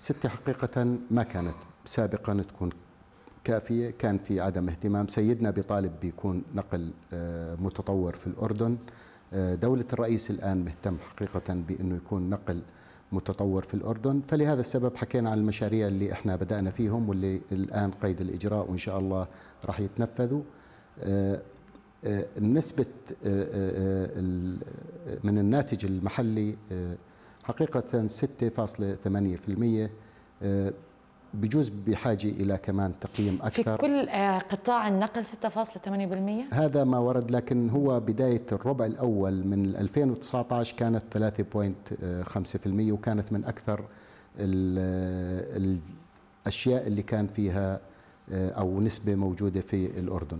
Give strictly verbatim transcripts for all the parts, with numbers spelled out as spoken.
ستي حقيقة ما كانت سابقا تكون كافية، كان في عدم اهتمام. سيدنا بطالب بيكون نقل متطور في الأردن، دولة الرئيس الآن مهتم حقيقة بأنه يكون نقل متطور في الأردن، فلهذا السبب حكينا عن المشاريع اللي احنا بدأنا فيهم واللي الآن قيد الإجراء وإن شاء الله راح يتنفذوا. نسبة من الناتج المحلي حقيقة ستة فاصلة ثمانية بالمئة، بجوز بحاجة إلى كمان تقييم أكثر في كل قطاع النقل. ستة فاصلة ثمانية بالمئة هذا ما ورد، لكن هو بداية الربع الأول من ألفين وتسعة عشر كانت ثلاثة فاصلة خمسة بالمئة، وكانت من أكثر الأشياء اللي كان فيها أو نسبة موجودة في الأردن.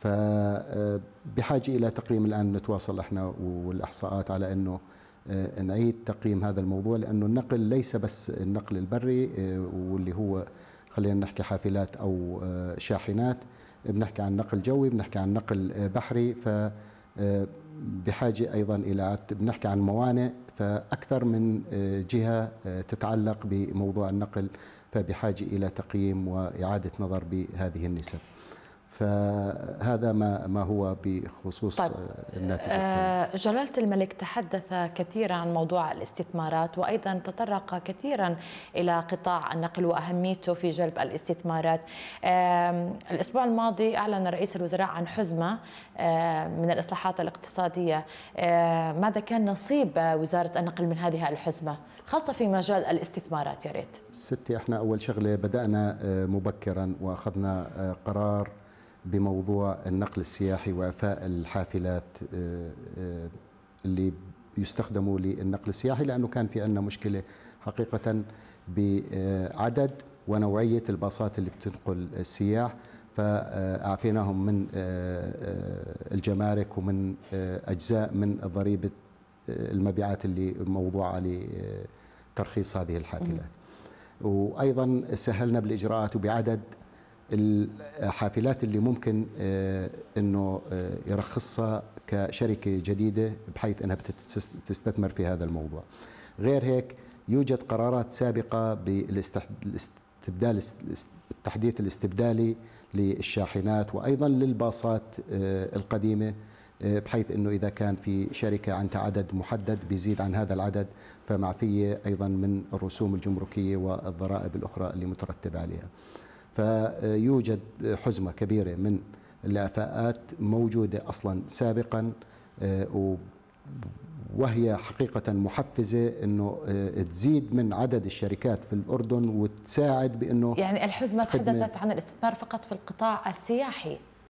فبحاجة إلى تقييم، الآن نتواصل احنا والإحصاءات على أنه نعيد تقييم هذا الموضوع، لأنه النقل ليس بس النقل البري واللي هو خلينا نحكي حافلات أو شاحنات، بنحكي عن نقل جوي، بنحكي عن نقل بحري، فبحاجة أيضا إلى، بنحكي عن موانئ، فأكثر من جهة تتعلق بموضوع النقل، فبحاجة إلى تقييم وإعادة نظر بهذه النسب. فهذا ما ما هو بخصوص طيب. الناتج. آه جلالة الملك تحدث كثيرا عن موضوع الاستثمارات، وأيضا تطرق كثيرا إلى قطاع النقل وأهميته في جلب الاستثمارات. آه الأسبوع الماضي أعلن رئيس الوزراء عن حزمة آه من الإصلاحات الاقتصادية. آه ماذا كان نصيب وزارة النقل من هذه الحزمة خاصة في مجال الاستثمارات؟ يا ريت ستي، احنا أول شغلة بدأنا مبكرا وأخذنا قرار بموضوع النقل السياحي وإعفاء الحافلات اللي يستخدموا للنقل السياحي، لأنه كان في عندنا مشكلة حقيقة بعدد ونوعية الباصات اللي بتنقل السياح، فأعفيناهم من الجمارك ومن أجزاء من ضريبة المبيعات اللي موضوعة لترخيص هذه الحافلات، وأيضا سهلنا بالإجراءات وبعدد الحافلات اللي ممكن انه يرخصها كشركه جديده بحيث انها بتستثمر في هذا الموضوع. غير هيك يوجد قرارات سابقه بالاستبدال، التحديث الاستبدالي للشاحنات وايضا للباصات القديمه، بحيث انه اذا كان في شركه عندها عدد محدد بيزيد عن هذا العدد فمعفيه ايضا من الرسوم الجمركيه والضرائب الاخرى اللي مترتبه عليها. فيوجد حزمة كبيرة من الإعفاءات موجودة أصلا سابقا، وهي حقيقة محفزة أنه تزيد من عدد الشركات في الأردن وتساعد بأنه، يعني الحزمة تحدثت عن الاستثمار فقط في القطاع السياحي،